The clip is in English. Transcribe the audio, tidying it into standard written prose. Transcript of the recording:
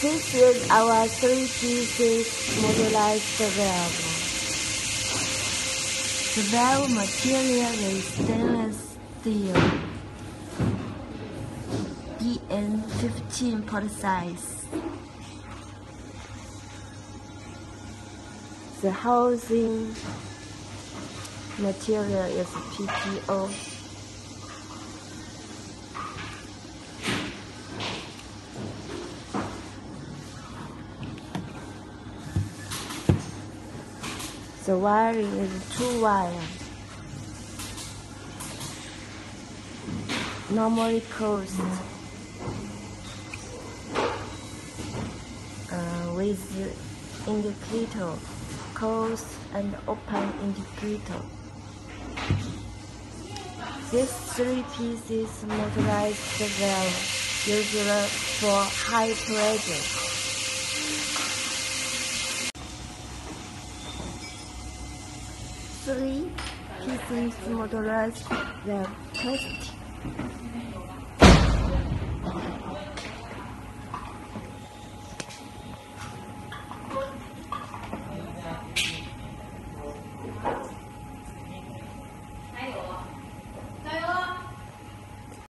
This was our three pieces modelized Severo. Severo material is stainless steel. DN15 pot size. The housing material is PTO. The wiring is 2 wires, normally cost with indicator, close and open indicator. These 3 pieces motorized well, usually for high pressure. Three pieces motorized the test.